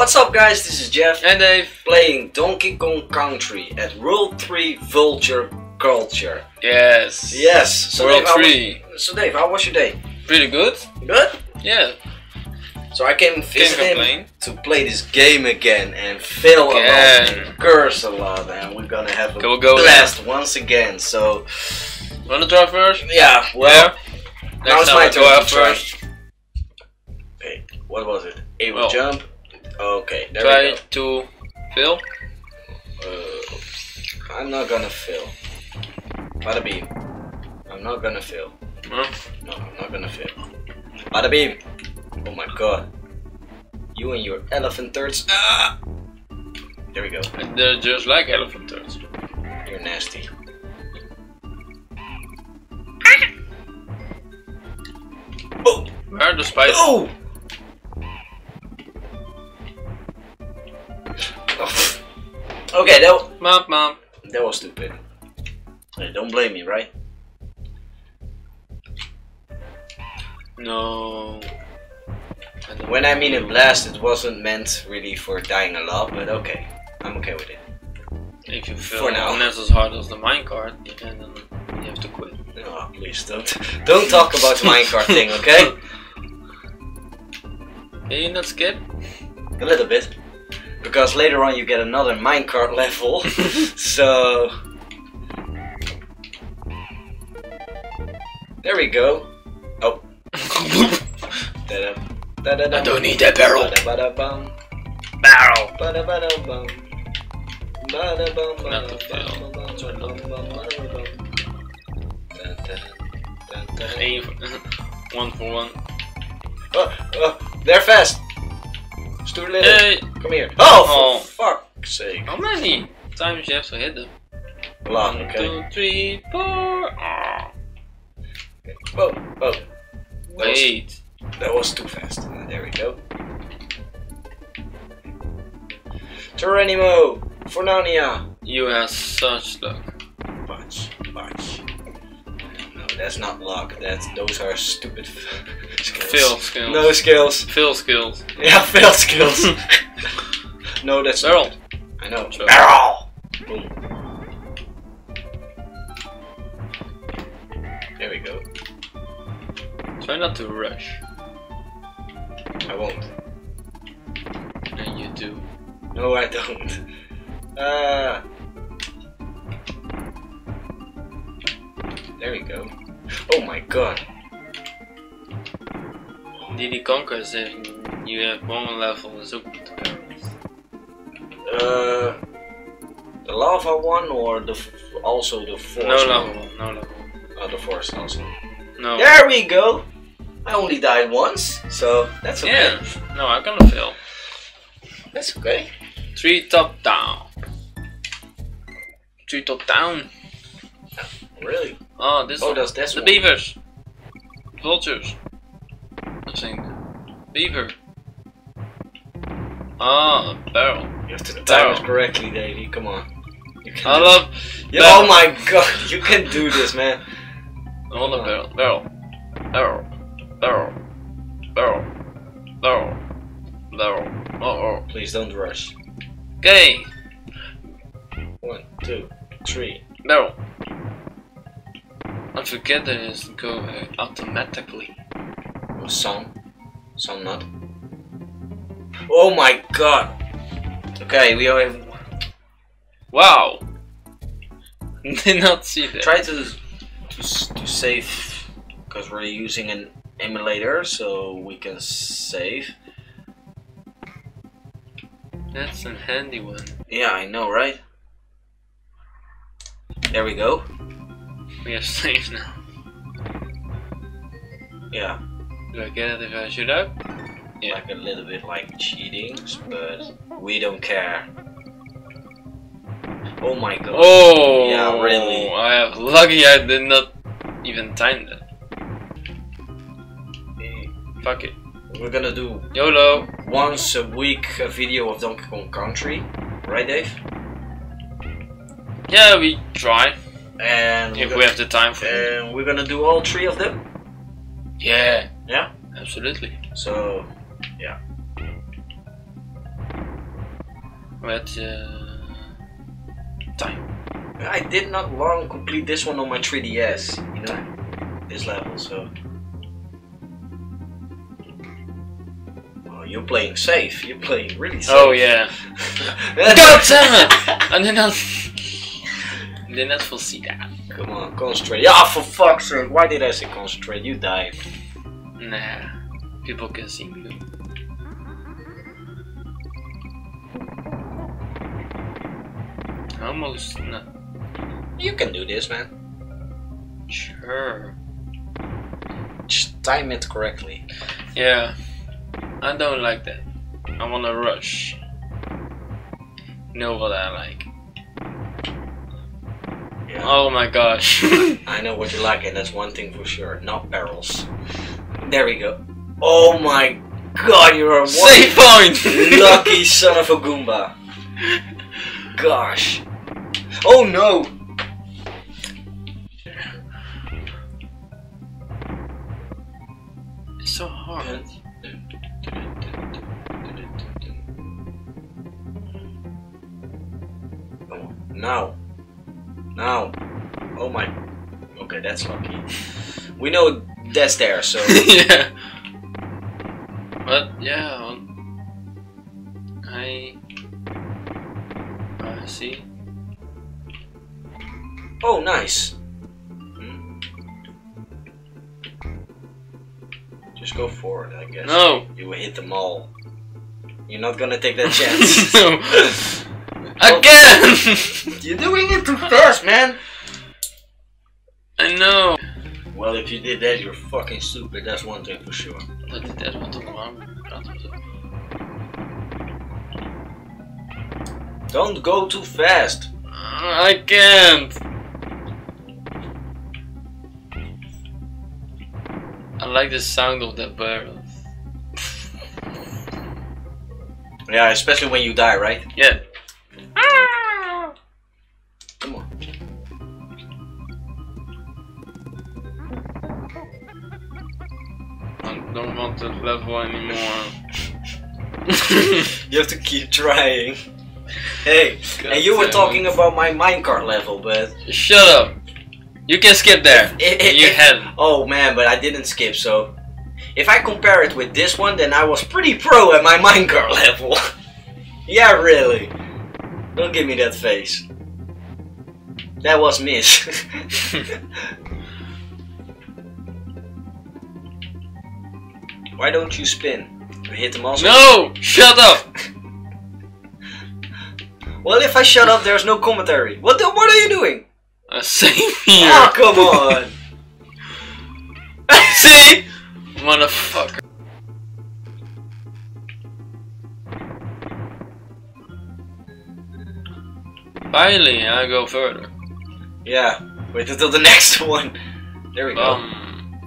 What's up guys, this is Jeff and Dave playing Donkey Kong Country at World 3 Vulture Culture. Yes. Yes. So World Dave, 3. So Dave, how was your day? Pretty good. Good? Yeah. So I came visiting to play this game again and fail a lot and curse a lot, and we're gonna have a blast once again. So wanna try first? Yeah, well yeah. Now it's my turn to try. Hey, what was it? Able jump. Okay, there we go. Try to fill. I'm not gonna fill. Bada beam. I'm not gonna fill. Huh? No, I'm not gonna fill. Bada beam. Oh my god. You and your elephant turds. Ah! There we go. And they're just like elephant turds. You're nasty. Ah! Oh! Where are the spiders? Oh! Okay, that was... Mom. That was stupid. Hey, don't blame me, right? No. When I mean a blast, it wasn't meant really for dying a lot, but okay. I'm okay with it. If you feel not as hard as the minecart, then you have to quit. No, please don't talk about the minecart thing, okay? Can you not skip? A little bit. Because later on you get another minecart level, so... There we go. Oh. I don't need that barrel. Barrel. 1 for 1. Oh, they're fast. Too little. Hey. Come here. Oh, for fuck's sake. How many times you have to hit them? A lot, okay. 1, 2, 3, 4. Oh. Okay. Whoa. Wait. That was too fast. There we go. Terranimo! Fornania! You have such luck. Bunch. No, that's not luck. Those are stupid. Fail skills. No skills. Fail skills. Yeah, fail skills. No, that's barrel. Not. I know. So. Barrel. Boom. There we go. Try not to rush. I won't. And you do. No, I don't. There we go. Oh my god. Diddy Conquers, if you have one level, is open to barrels. The lava one or the forest? No lava one. The forest also. No. There we go. I only died once, so that's okay. Yeah. No, I'm gonna fail. That's okay. 3 top down. 3 top down. Really? Oh, this. Oh, that's the beavers. Vultures. Beaver. Ah, a barrel. You have to time it correctly, Davey. Come on. Oh my god, you can do this, man. Hold on, barrel. Oh, please don't rush. Okay. 1, 2, 3. Barrel. I forget that it doesn't go automatically. Some not. Oh my god! Okay, we are. Wow! Did not see that. Try to save, because we're using an emulator, so we can save. That's a handy one. Yeah, I know, right? There we go. We are safe now. Yeah. Do I get it if I shoot up? Yeah. Like a little bit like cheating, but we don't care. Oh my god. Oh! Yeah, really. I am lucky I did not even time that. Fuck it. We're gonna do YOLO. Once a week a video of Donkey Kong Country. Right, Dave? Yeah, we try. And if we have the time for it. And we're gonna do all 3 of them? Yeah. Yeah? Absolutely. So, yeah. But time. I did not long complete this one on my 3DS, you know, this level. So, well, you're playing safe. You're playing really safe. Oh yeah. God damn it! I did not foresee that. Come on, concentrate. Yeah, for fuck's sake! Why did I say concentrate? You died. Nah, people can see me. Almost not. You can do this, man. Sure. Just time it correctly. Yeah. I don't like that. I wanna rush. Know what I like. Yeah. Oh my gosh. I know what you like, and that's one thing for sure. Not barrels. There we go. Oh my god, you're a one save point! Lucky son of a Goomba. Gosh. Oh no! It's so hard. Oh, now. Now. Oh my. Okay, that's lucky. We know that's there, so. Yeah. But, yeah. I see. Oh, nice. Just go forward, I guess. No. You will hit them all. You're not gonna take that chance. No. Again! You're doing it too fast, man. I know. Well, if you did that, you're fucking stupid. That's one thing for sure. I did that one time. Don't go too fast. I can't. I like the sound of that barrel. Yeah, especially when you die, right? Yeah. Ah! Come on. I don't want to level anymore. You have to keep trying. Hey, God, and you were talking about my minecart level, but... Shut up! You can skip there. You have. Oh man, but I didn't skip, so... If I compare it with this one, then I was pretty pro at my minecart level. Yeah, really. Don't give me that face. That was miss. Why don't you spin? You hit them also? No! Shut up! Well, if I shut up, there's no commentary. What are you doing? Same here. Oh, come on. See? Motherfucker. Finally, I go further. Yeah. Wait until the next one. There we go.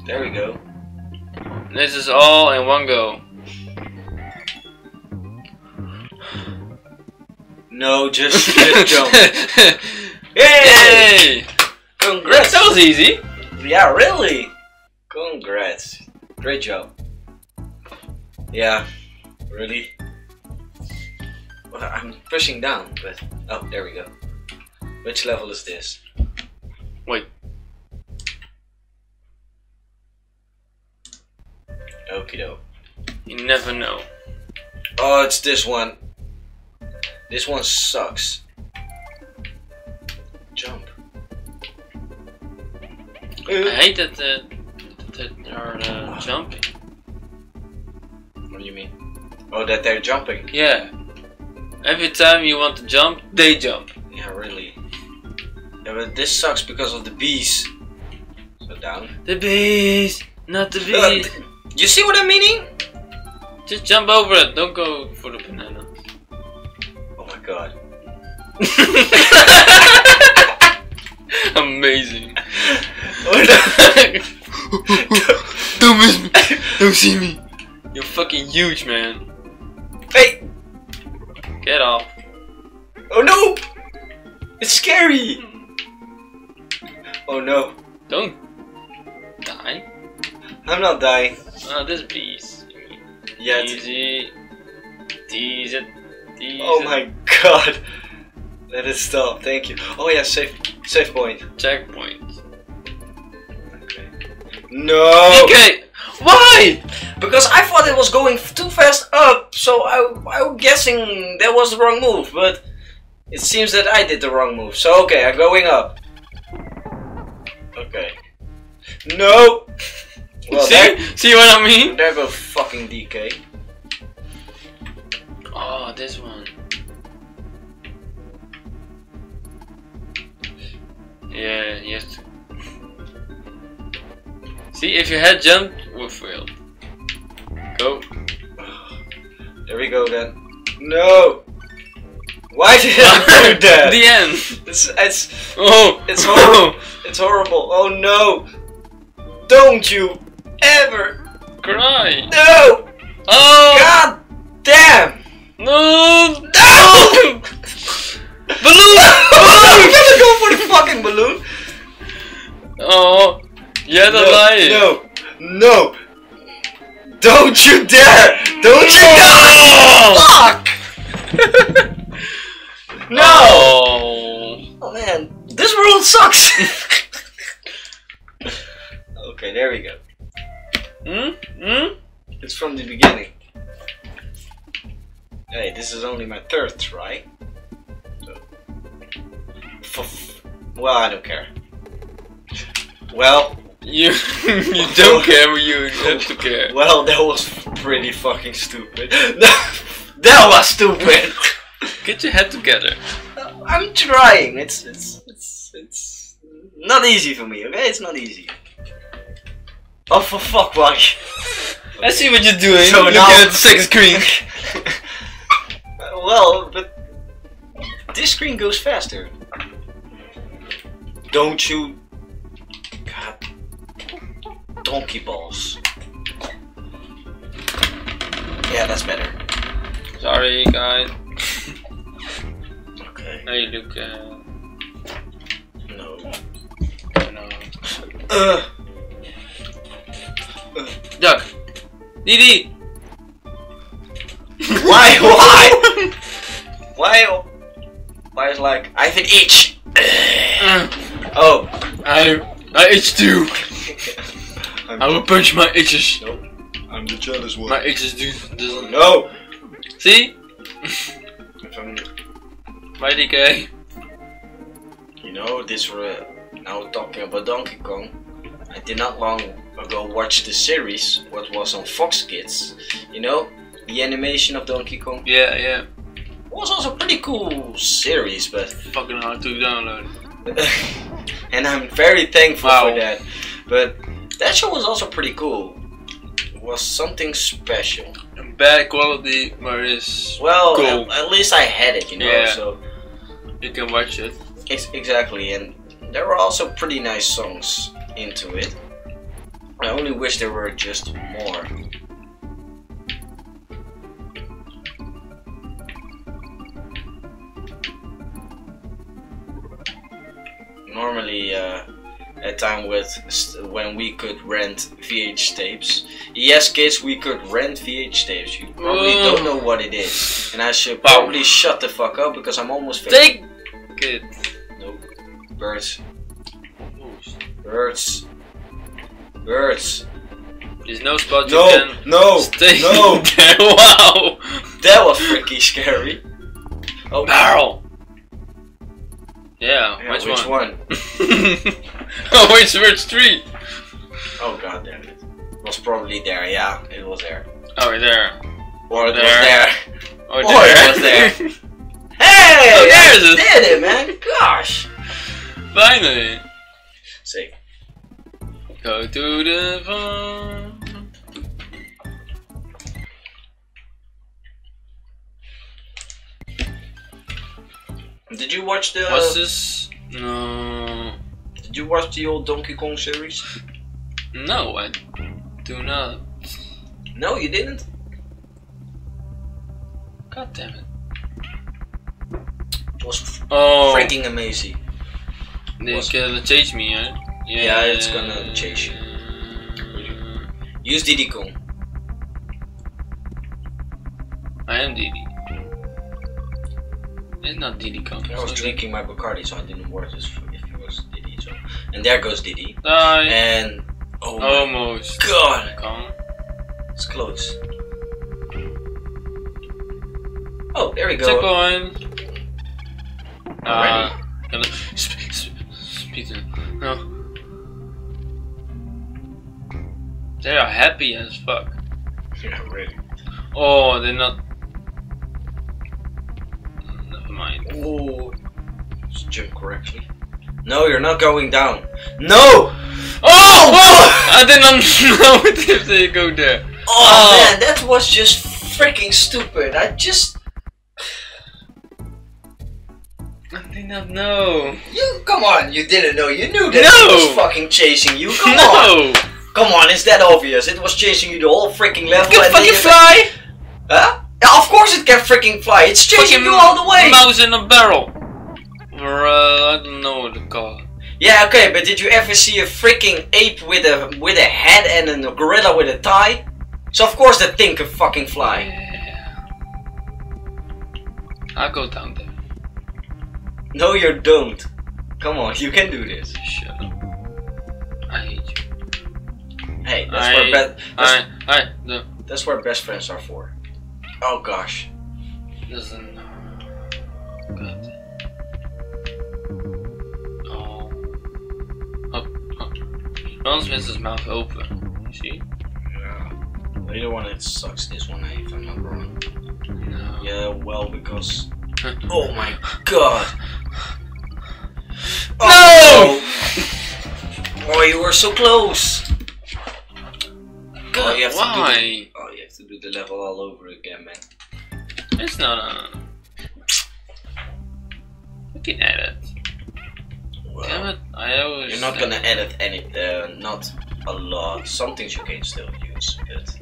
There we go. This is all in one go. No, just jump. Yay! Congrats! That was easy! Yeah, really! Congrats. Great job. Yeah, really? Well, I'm pushing down, but... Oh, there we go. Which level is this? Wait. Okie doke. You never know. Oh, it's this one. This one sucks. Jump. I hate that they're jumping. What do you mean? Oh, that they're jumping? Yeah. Every time you want to jump, they jump. Yeah, really. Yeah, but this sucks because of the bees. So down. The bees! Not the bees! You see what I'm meaning? Just jump over it, don't go for the banana. Oh my god. Amazing. Don't miss me. Don't see me. You're fucking huge, man. Hey! Get off. Oh no! It's scary! Oh no. Don't die. I'm not dying. Oh, this beast. Yeah. Easy. These. Oh my god. god. Let it stop. Thank you. Oh yeah, safe point. Checkpoint. Okay. No. Okay. Why? Because I thought it was going too fast up, so I'm guessing that was the wrong move, but it seems that I did the wrong move. So okay, I'm going up. Okay. No. Well, see what I mean? There goes fucking DK. Oh, this one. Yeah, yes. See, if you had jumped, we failed. Go. There we go then. No. Why did I do that? The end. It's oh, it's horrible. It's horrible. Oh no! Don't you ever cry. No. Oh. God damn. No! No! Balloon! I'm gonna go for the fucking balloon! Oh, you're alive! No, no, no! Don't you dare! Don't you dare! Fuck! No! Oh. Oh man, this world sucks! Okay, there we go. Hmm? Hmm? It's from the beginning. Hey, this is only my third try. So. Well, I don't care. Well, you don't care. You have to care. Well, that was pretty fucking stupid. That was stupid. Get your head together. I'm trying. It's not easy for me. Okay, it's not easy. Oh, for fuck, buddy. I see what you're doing. So looking at the second screen. Well, but this screen goes faster. Don't you... God... Donkey balls. Yeah, that's better. Sorry, guys. Okay. Hey, look... No. No. Duck. Diddy! Why? Why? Why? Why is like I have an itch? Oh, I itch too. I will punch my itches. Nope. I'm the jealous one. My itches do. No. See? My DK. You know this. Now talking about Donkey Kong. I did not long ago watch the series what was on Fox Kids. You know. The animation of Donkey Kong. Yeah, yeah. It was also a pretty cool series, but... Fucking hard to download. And I'm very thankful for that. But that show was also pretty cool. It was something special. And bad quality, but it's well, cool. At least I had it, you know, yeah. So... You can watch it. Exactly, and there were also pretty nice songs into it. I only wish there were just more. Normally, at time with when we could rent VH tapes. Yes, kids, we could rent VH tapes. You probably don't know what it is, and I should probably shut the fuck up because I'm almost finished. Take it. Nope. Birds. Birds. Birds. There's no spot you can. No. Stay there. Wow. That was freaking scary. Oh, barrel. Yeah, which one? Oh, which street? Oh god damn it. It was probably there, yeah, it was there. Oh, there. Or it there. Was there. Or there. It was there. Hey! Oh, there's it! Did it, man! Gosh! Finally! Save. Go to the phone. Did you watch the... What's this? No... Did you watch the old Donkey Kong series? No, I do not. No, you didn't? God damn it. It was freaking amazing. It's gonna chase me, right? Yeah, yeah, it's gonna chase you. Use Diddy Kong. I am Diddy. It's not Diddy Kong. I was drinking my Bacardi, so I didn't watch this if it was Diddy. So. And there goes Diddy. And oh almost. My God, Kong. It's close. Oh, there we go. It's going. Gonna speeding. No. They are happy as fuck. Yeah, really. Oh, they're not. Never mind. Oh, just jump correctly. No, you're not going down. No. Oh! Oh! I did not know if they go there. Oh, oh man, that was just freaking stupid. I did not know. You come on, you didn't know. You knew that it was fucking chasing you. Come on. Come on, it's that obvious. It was chasing you the whole freaking level. It can fucking fly! Huh? Yeah, of course it can freaking fly. It's chasing you all the way. Mouse in a barrel. Or I don't know what it's called. Yeah, okay, but did you ever see a freaking ape with a head and a gorilla with a tie? So of course that thing can fucking fly. Yeah. I'll go down there. No, you don't. Come on, you can do this. Shut up. I hate you. Hey, that's where best friends are for. Oh gosh. Listen. God. Oh. John's with his mouth open. You see? Yeah. Later one it sucks. This one, if I'm not wrong. No. Yeah. Well, because. Oh my God. Oh, no! Oh, you were so close. God, you have to do the level all over again, man. It's not a... We can edit. Well, damn it, I always... You're not gonna edit any... not a lot. Some things you can still use, but...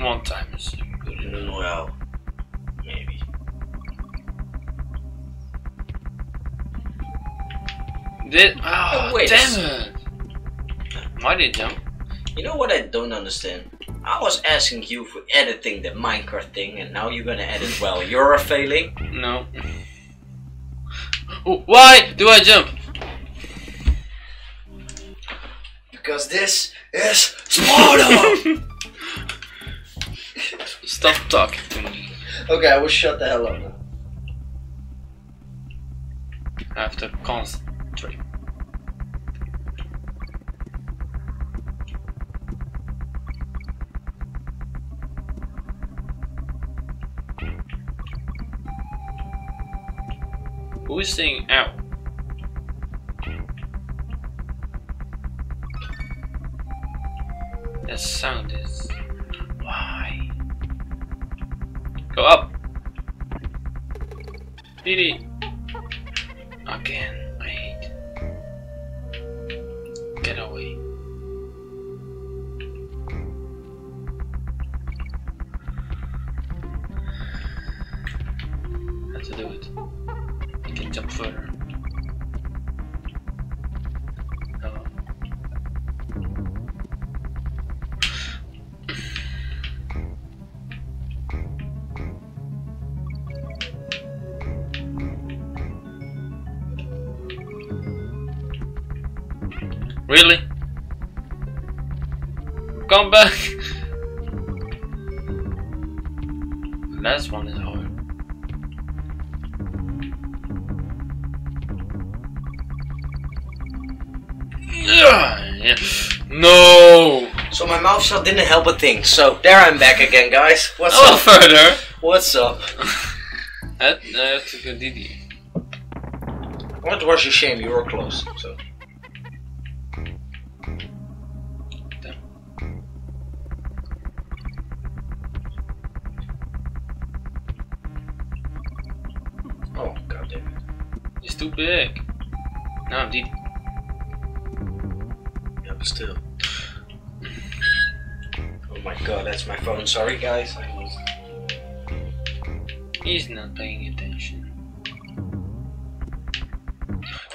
One time is good enough. Well, maybe. Oh, wait, damn it! Why did you jump? You know what I don't understand? I was asking you for editing the Minecraft thing and now you're gonna edit well. You're failing? No. Why do I jump? Because this is Sparta! Stop talking to me. Okay, I will shut the hell up now. I have to concentrate. Who is saying ow? That sound is... Why? Go up! Diddy! Again, I hate. Get away. How to do it? Can jump further. Hello. Really? Come back. The last one is hard. Yeah. No. So my mouth shot didn't help a thing. So there I'm back again, guys. What's up? Further. What's up? I have to go Diddy. What was your shame? You were close. So. Oh God damn it! It's too big. Now I'm Diddy. Still. Oh my God, that's my phone. Sorry, guys. He's not paying attention.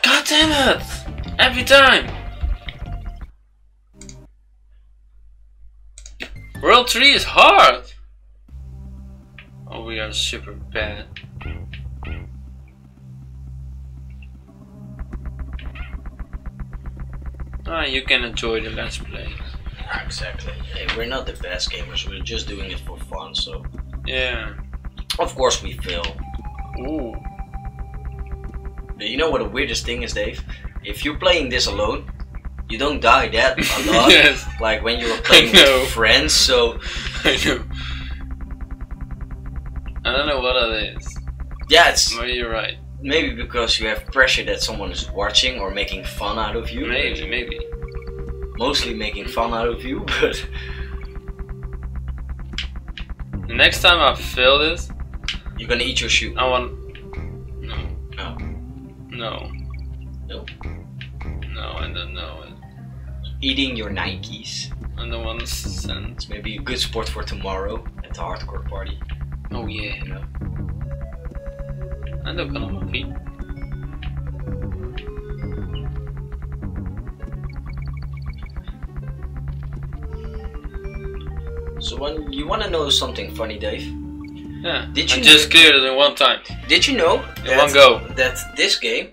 God damn it! Every time. World 3 is hard. Oh, we are super bad. Ah, you can enjoy the Let's Play. Exactly. Hey, we're not the best gamers, we're just doing it for fun, so... Yeah. Of course we fail. Ooh. You know what the weirdest thing is, Dave? If you're playing this alone, you don't die that a lot. Yes. Like when you were playing with friends, so... I know. I don't know what it is. Yeah, it's... Maybe you're right. Maybe because you have pressure that someone is watching or making fun out of you. Maybe, maybe. Mostly making fun out of you, but... The next time I fail this... You're gonna eat your shoe. I want... No. Nope. No, I don't know. Eating your Nikes. I don't want to send. It's maybe a good sport for tomorrow at the hardcore party. Oh yeah. You know. I look on my feet. So when you want to know something funny, Dave? Yeah, I just cleared it in one time. Did you know in one go that this game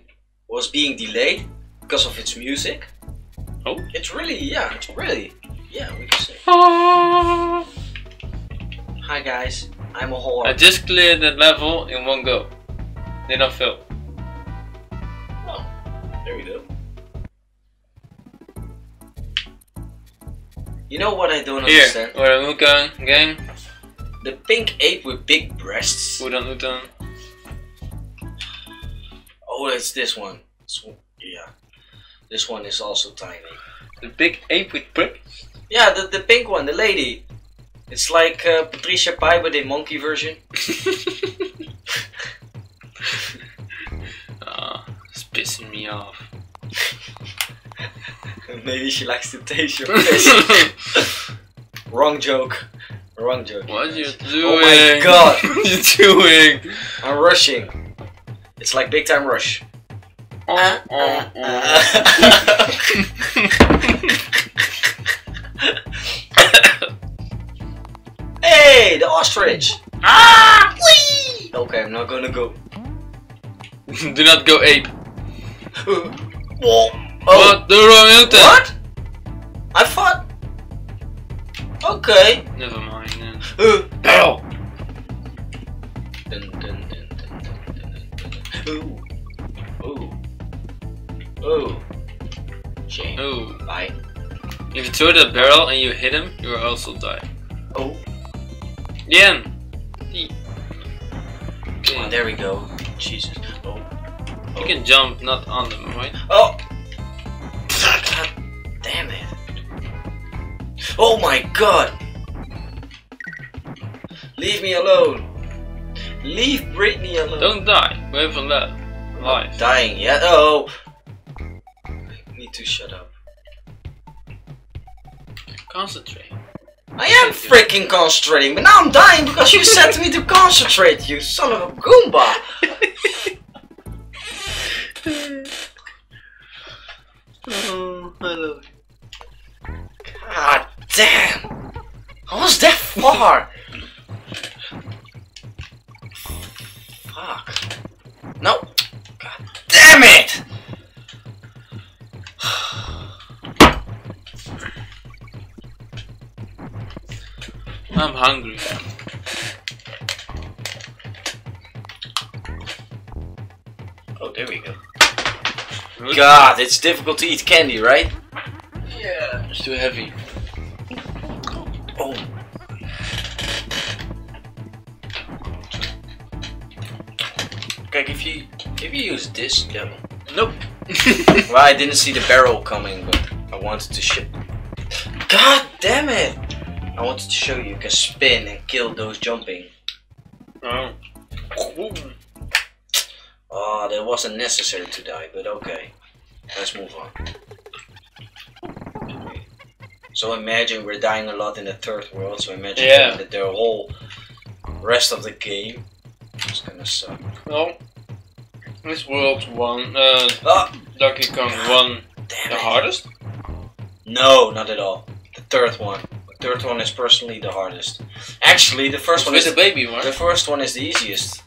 was being delayed because of its music? Oh, it's really, yeah, it's really, yeah, we can say. Ah. Hi guys, I'm a whore. I just cleared the level in one go. Did not fail. Oh, there we go. You know what I don't understand? Here, where I'm going, gang. The pink ape with big breasts. Who done? Oh, it's this one. Yeah. This one is also tiny. The big ape with breasts? Yeah, the pink one, the lady. It's like Patricia Pai with a monkey version. Ah, oh, it's pissing me off. Maybe she likes to taste your face. Wrong joke. Wrong joke. What are you doing? Oh my god! What are you doing? I'm rushing. It's like big time rush. Hey, the ostrich! Ah! Whee! Okay, I'm not gonna go. Do not go ape. Oh. What? The wrong intent. What? I thought. Okay. Never mind. Then. Ow! Ooh. Ooh. Ooh. Shame. Ooh. Bye. If you throw the barrel and you hit him, you will also die. Oh. Yeah. Oh, there we go. Jesus. Oh. Oh. You can jump, not on them, right? Oh. God damn it. Oh my god! Leave me alone! Leave Britney alone! Don't die! We're from that life. Dying yet? Oh! I need to shut up. Concentrate. I am freaking concentrating, but now I'm dying because you said to me to concentrate, you son of a Goomba! Oh, I love you. God! Damn! I was that far! Fuck. No! God damn it! I'm hungry. Oh, there we go. God, it's difficult to eat candy, right? Yeah, it's too heavy. Oh. Kijk, if you use this, yeah. Nope. Well, I didn't see the barrel coming, but I wanted to show. God damn it! I wanted to show you can spin and kill those jumping. Oh. Oh, that wasn't necessary to die, but okay. Let's move on. So imagine we're dying a lot in the third world, so imagine that the whole rest of the game is gonna suck. Well, this world one, Donkey Kong one, the hardest? No, not at all. The third one. The third one is personally the hardest. Actually, the first one is the baby one. The first one is the easiest.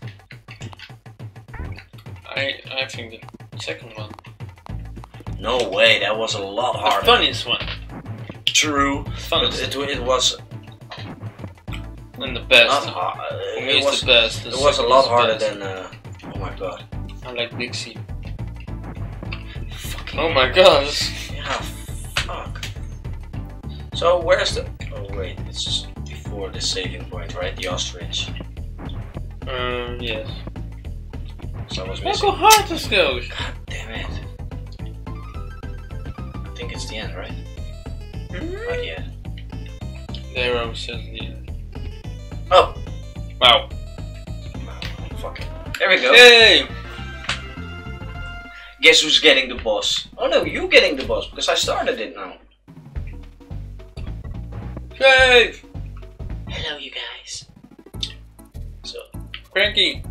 I think the second one. No way, that was a lot harder. The funniest one. True, but it was. And the best. It was a lot harder than. Oh my god. I like Dixie. Fucking oh my god. Yeah, fuck. So where's the? Oh wait, it's just before the saving point, right? The ostrich. Yes. So I was missing. Look how hard this goes. God damn it. I think it's the end, right? Mm-hmm. Not yet. They're almost at the end. Oh! Wow. Wow, fuck it. There we go. Yay! Guess who's getting the boss? Oh no, you getting the boss, because I started it now. Yay! Hello, you guys. So. Cranky!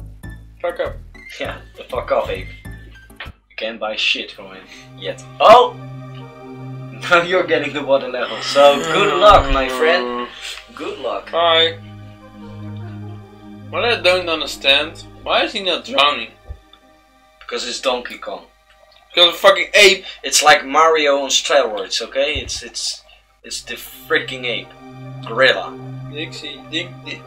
Fuck up. Yeah, the fuck off, Abe. You can't buy shit from it yet. Oh! Now you're getting the water level, so good luck, my friend. Good luck. Bye. What I don't understand, why is he not drowning? Because it's Donkey Kong. Because a fucking ape. It's like Mario on steroids, okay? It's the freaking ape, gorilla. Dixie, Dixie.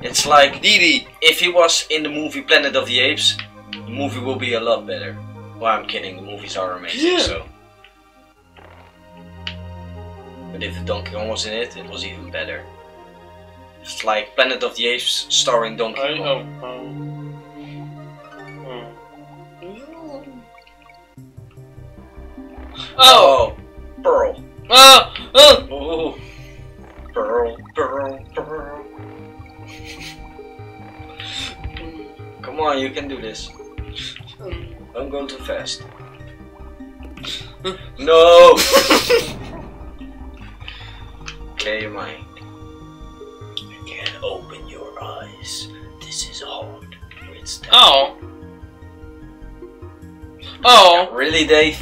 It's like Diddy. If he was in the movie Planet of the Apes, the movie will be a lot better. Well, I'm kidding. The movies are amazing. Yeah. So. But if Donkey Kong was in it, it was even better. It's like Planet of the Apes starring Donkey Kong. Oh! Pearl. Ah! Oh! Oh. Pearl, Pearl, Pearl. Come on, you can do this. I'm going too fast. No! Okay, your mind. You can't open your eyes. This is hard. Oh. Oh. Yeah, really, Dave?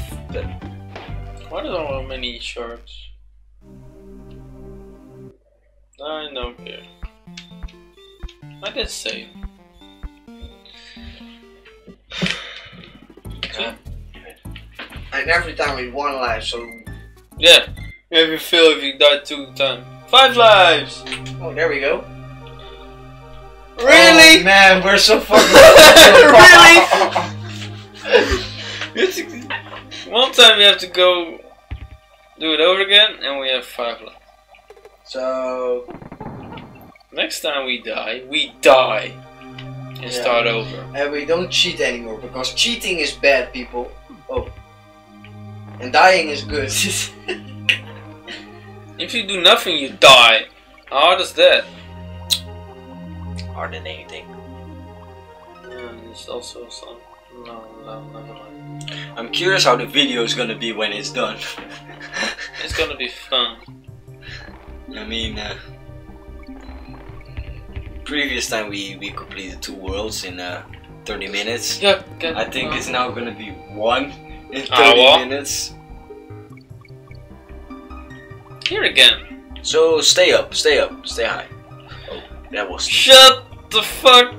Why do I have many sharks? I don't care. I did save. Yeah. And every time we won life, so. Yeah. Maybe feel if you died 2 times. 5 lives! Oh, there we go. Really? Oh, man, we're so fucking. Really? One time we have to go do it over again, and we have 5 lives. So. Next time we die. And yeah. Start over. And we don't cheat anymore, because cheating is bad, people. Oh. And dying is good. If you do nothing, you die. How hard is that? Harder than anything. It's also some. No. I'm curious how the video is gonna be when it's done. It's gonna be fun. I mean, previous time we completed 2 worlds in 30 minutes. Yeah. I think it's now gonna be 1 in 30 minutes. Here again. So stay up, stay high. Oh, that was. Shut the fuck.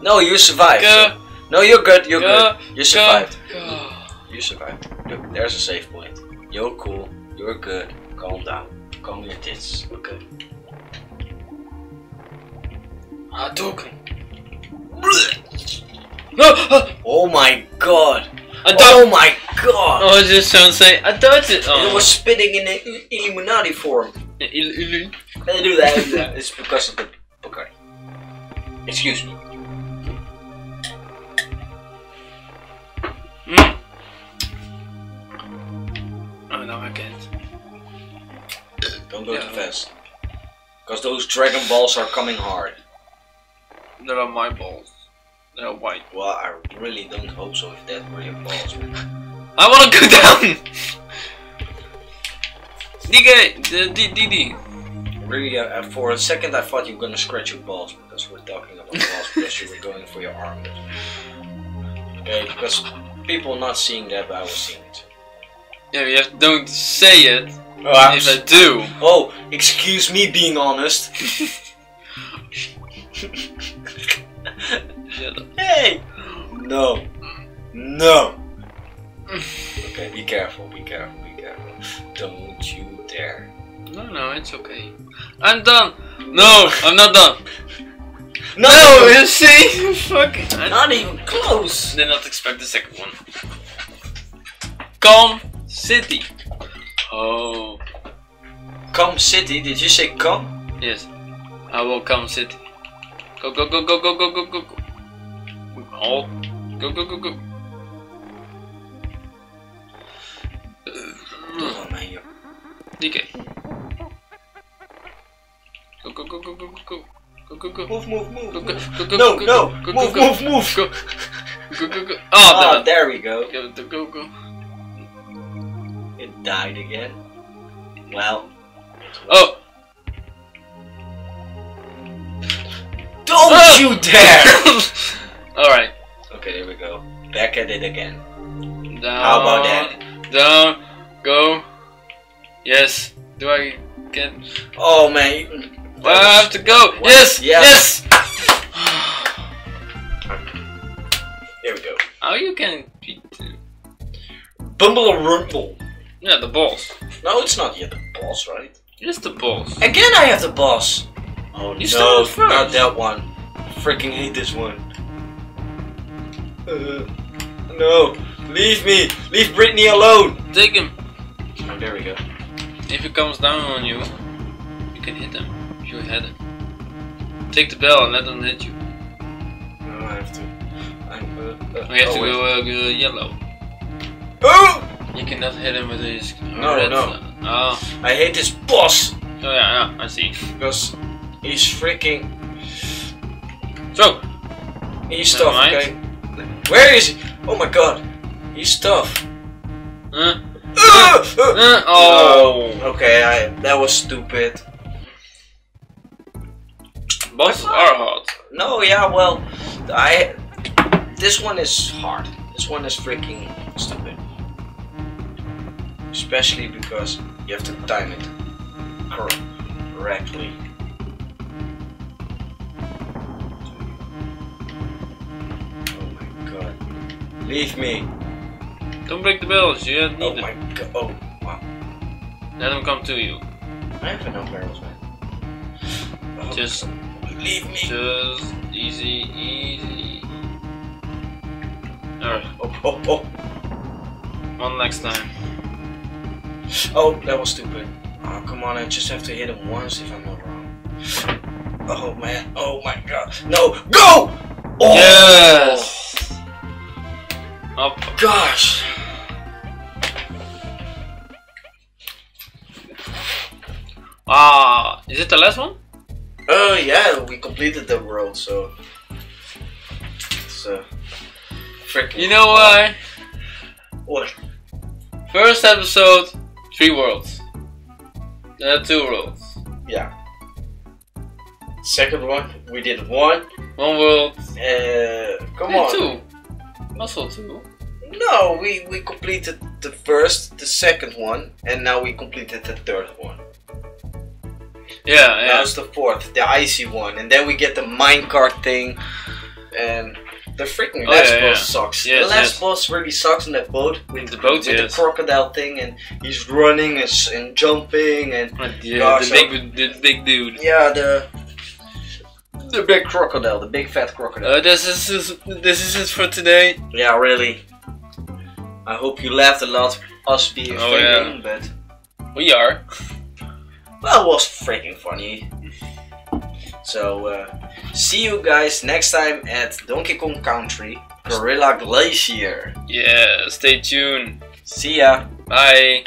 No, you survived. So. No, you're good. You're good. You survived. You survived. Look, there's a save point. You're cool. You're good. Calm down. Calm your tits. Okay. Hadouken. No. Oh my god. Oh my god! Oh, it just sounds like I thought it. Oh. It was spitting in an Illuminati form. They do that. It's because of the Bacardi. Excuse me. Mm. Oh no, I can't. Don't go too fast. Because those dragon balls are coming hard. They are my balls. No, wait. Well, I really don't hope so if that were your balls. I wanna go down! DD! Really, for a second I thought you were gonna scratch your balls, because we're talking about balls, because you were going for your arm. Okay, because people not seeing that, but I was seeing it. Yeah, you have, don't say it, well, if I do. Oh, excuse me being honest. Hey! No. No. Okay, be careful, be careful, be careful. Don't you dare. No, no, it's okay. I'm done. No, I'm not done. No, no, you see? Fuck. Not even close. Did not expect the second one. Calm City. Oh. Calm City? Did you say come? Yes. I will come City. Go, go, go, go, go, go, go, go, go. Oh. Go, go, go, go. DK. Go, go, go, go, go, go. Go, go, go. Move, move, move. Go, go, go, go, no, go, no. Go, move, go, move, move. Go, go, go, go. Oh, no. There we go. Go, go, go. It died again. Well. Oh. Don't you dare! Alright. Okay, there we go. Back at it again. Down. How about that? Down. Go. Yes. Do I get... Oh, man. Well, I have to go. What? Yes. Yes. There we go. Oh, you can beat Bumble or Rumble. Yeah, the boss. No, it's not yet the boss, right? It's the boss. Again, I have the boss. Oh, you no, first. Not that one. I freaking hate this one. No, leave me. Leave Brittany alone. Take him. Oh, there we go. If he comes down on you, you can hit him. You had it. Take the bell and let them hit you. No, I have to. We have to go yellow. Oh! You cannot hit him with his. No, red no. Oh. I hate this boss. Oh yeah, yeah, I see. Because he's freaking. So. He's tough. Okay. Where is he? Oh my god. He's tough. Huh? Oh. Okay, that was stupid. Bosses are hard. No, yeah, well, this one is hard. This one is freaking stupid. Especially because you have to time it correctly. Oh my god. Leave me. Don't break the bells, you don't need them. Oh my god, oh wow. Let them come to you. I have enough barrels, man. Oh, just... Leave me. Just easy, easy. Alright. Oh, oh, oh. One next time. Oh, that was stupid. Oh, come on, I just have to hit him once if I'm not wrong. Oh, man. Oh, my God. No. Go! Oh. Yes! Oh, gosh. Ah, is it the last one? Oh yeah, we completed the world, so it's freaking. You know why? What? First episode, 3 worlds. Then 2 worlds. Yeah. Second one, we did one. 1 world. Come on. 2. Muscle 2. No, we completed the first, the second one, and now we completed the third one. Yeah, yeah. That was the 4th, the icy one, and then we get the minecart thing, and the freaking last boss sucks. Yes, the last boss really sucks in that boat with the crocodile thing, and he's running and jumping and gosh, the big dude. Yeah, the big crocodile, the big fat crocodile. This is it for today. Yeah, really. I hope you laughed a lot. Us being failing, but we are. Well, it was freaking funny. So, see you guys next time at Donkey Kong Country, Gorilla Glacier. Yeah, stay tuned. See ya. Bye.